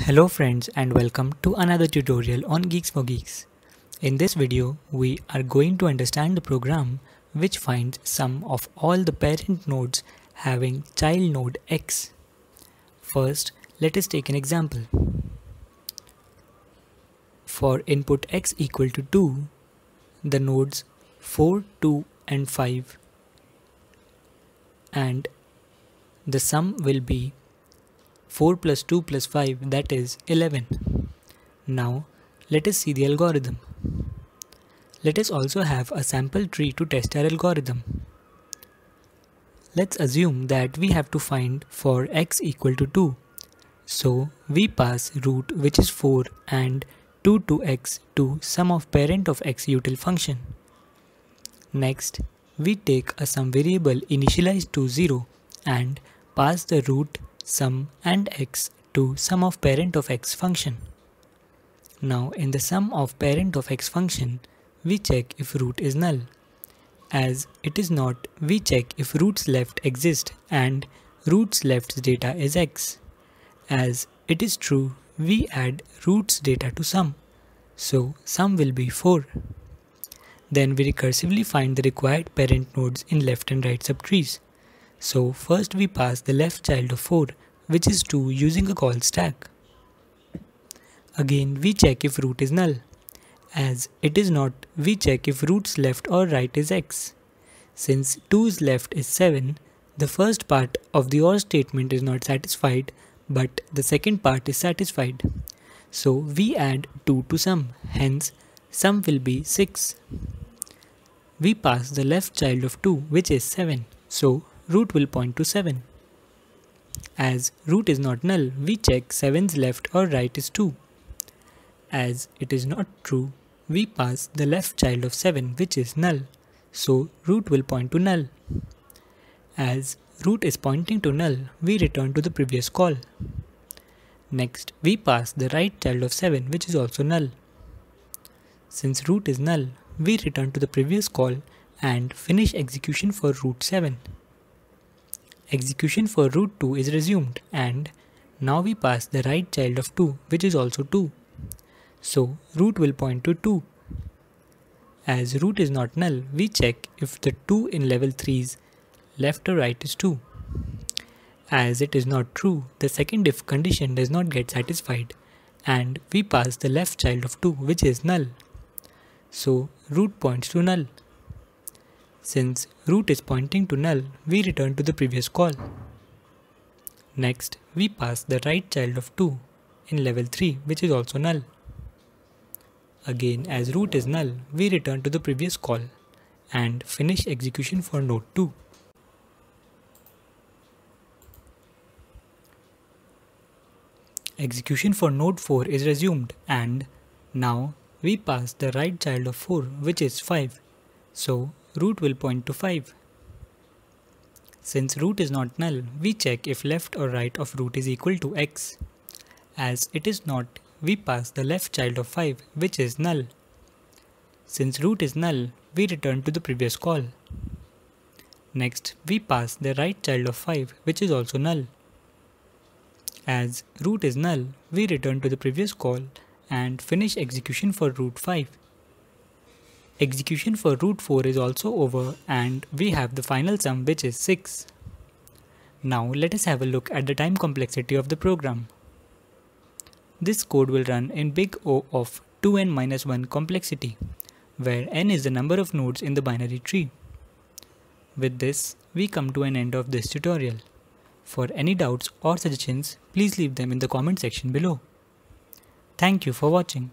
Hello friends, and welcome to another tutorial on Geeks for Geeks. In this video, we are going to understand the program which finds sum of all the parent nodes having child node X. First, let us take an example. For input X equal to 2, the nodes 4, 2 and 5, and the sum will be 4 plus 2 plus 5, that is 11. Now let us see the algorithm. Let us also have a sample tree to test our algorithm. Let's assume that we have to find for x equal to 2. So we pass root, which is 4, and 2 to x to sum of parent of x util function. Next, we take a sum variable initialized to 0 and pass the root, sum and x to sum of parent of x function. Now in the sum of parent of x function, we check if root is null. As it is not, we check if roots left exist, and roots left's data is x. As it is true, we add roots data to sum. So sum will be 4. Then we recursively find the required parent nodes in left and right subtrees. So first we pass the left child of 4, which is 2, using a call stack. Again we check if root is null. As it is not, we check if root's left or right is x. Since 2's left is 7, the first part of the OR statement is not satisfied, but the second part is satisfied. So we add 2 to sum, hence sum will be 6. We pass the left child of 2, which is 7. So root will point to 7. As root is not null, we check 7's left or right is 2. As it is not true, we pass the left child of 7, which is null. So root will point to null. As root is pointing to null, we return to the previous call. Next, we pass the right child of 7, which is also null. Since root is null, we return to the previous call and finish execution for root 7. Execution for root 2 is resumed, and now we pass the right child of 2, which is also 2. So root will point to 2. As root is not null, we check if the 2 in level 3's left or right is 2. As it is not true, the second if condition does not get satisfied, and we pass the left child of 2, which is null. So root points to null. Since root is pointing to null, we return to the previous call. Next, we pass the right child of 2 in level 3, which is also null. Again, as root is null, we return to the previous call and finish execution for node 2. Execution for node 4 is resumed, and now we pass the right child of 4, which is 5. So root will point to 5. Since root is not null, we check if left or right of root is equal to x. As it is not, we pass the left child of 5, which is null. Since root is null, we return to the previous call. Next, we pass the right child of 5, which is also null. As root is null, we return to the previous call and finish execution for root 5. Execution for root 4 is also over, and we have the final sum, which is 6. Now let us have a look at the time complexity of the program. This code will run in big O of 2n-1 complexity, where n is the number of nodes in the binary tree. With this, we come to an end of this tutorial. For any doubts or suggestions, please leave them in the comment section below. Thank you for watching.